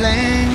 land.